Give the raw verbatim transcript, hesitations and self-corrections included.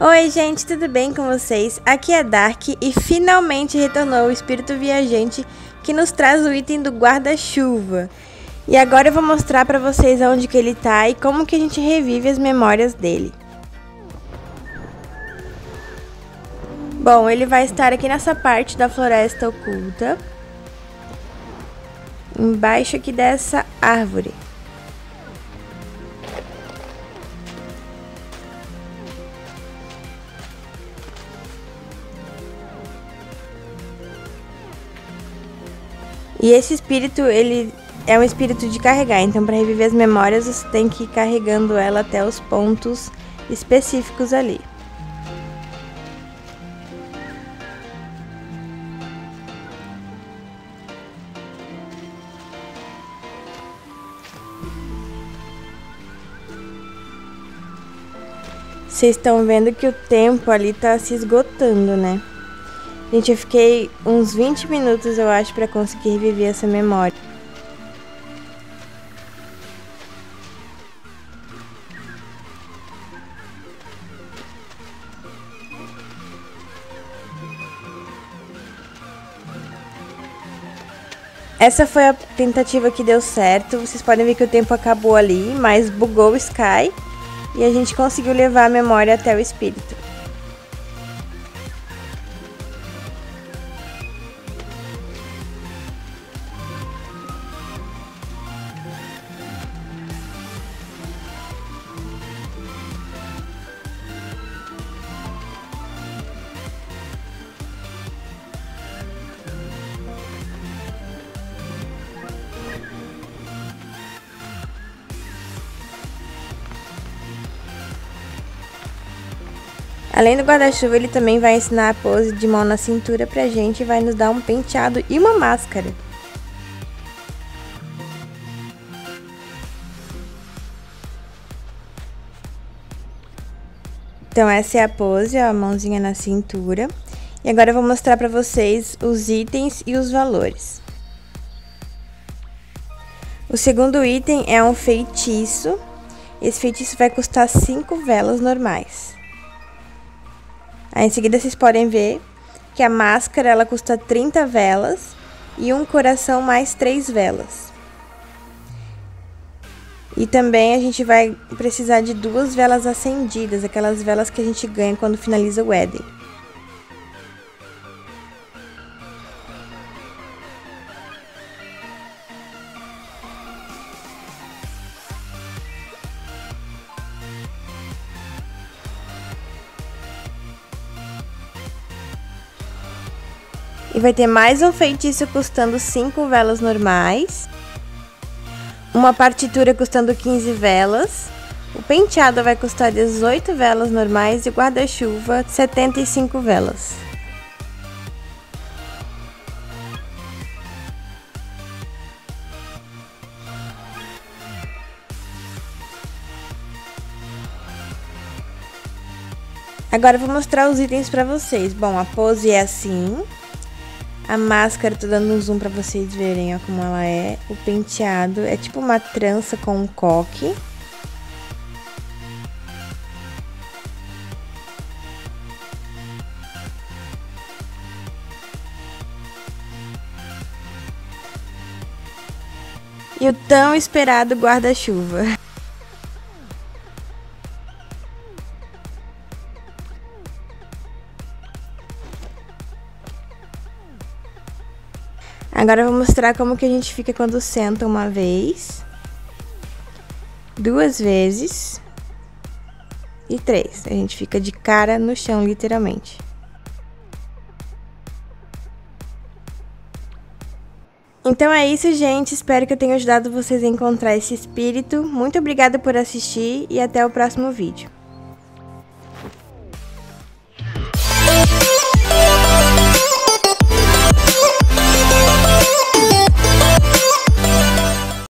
Oi gente, tudo bem com vocês? Aqui é Dark e finalmente retornou o Espírito Viajante que nos traz o item do guarda-chuva. E agora eu vou mostrar pra vocês onde que ele tá e como que a gente revive as memórias dele. Bom, ele vai estar aqui nessa parte da floresta oculta, embaixo aqui dessa árvore. E esse espírito, ele é um espírito de carregar, então para reviver as memórias você tem que ir carregando ela até os pontos específicos ali. Vocês estão vendo que o tempo ali tá se esgotando, né? Gente, eu fiquei uns vinte minutos, eu acho, pra conseguir reviver essa memória. Essa foi a tentativa que deu certo. Vocês podem ver que o tempo acabou ali, mas bugou o Sky e a gente conseguiu levar a memória até o espírito. Além do guarda-chuva, ele também vai ensinar a pose de mão na cintura pra gente e vai nos dar um penteado e uma máscara. Então essa é a pose, ó, a mãozinha na cintura. E agora eu vou mostrar pra vocês os itens e os valores. O segundo item é um feitiço. Esse feitiço vai custar cinco velas normais. Aí em seguida vocês podem ver que a máscara ela custa trinta velas e um coração mais três velas. E também a gente vai precisar de duas velas acendidas, aquelas velas que a gente ganha quando finaliza o Éden. E vai ter mais um feitiço custando cinco velas normais, uma partitura custando quinze velas, o penteado vai custar dezoito velas normais e o guarda-chuva setenta e cinco velas. Agora eu vou mostrar os itens para vocês. Bom, a pose é assim. A máscara, tô dando um zoom pra vocês verem, ó, como ela é. O penteado é tipo uma trança com um coque. E o tão esperado guarda-chuva. Agora eu vou mostrar como que a gente fica quando senta uma vez, duas vezes e três. A gente fica de cara no chão, literalmente. Então é isso, gente. Espero que eu tenha ajudado vocês a encontrar esse espírito. Muito obrigada por assistir e até o próximo vídeo.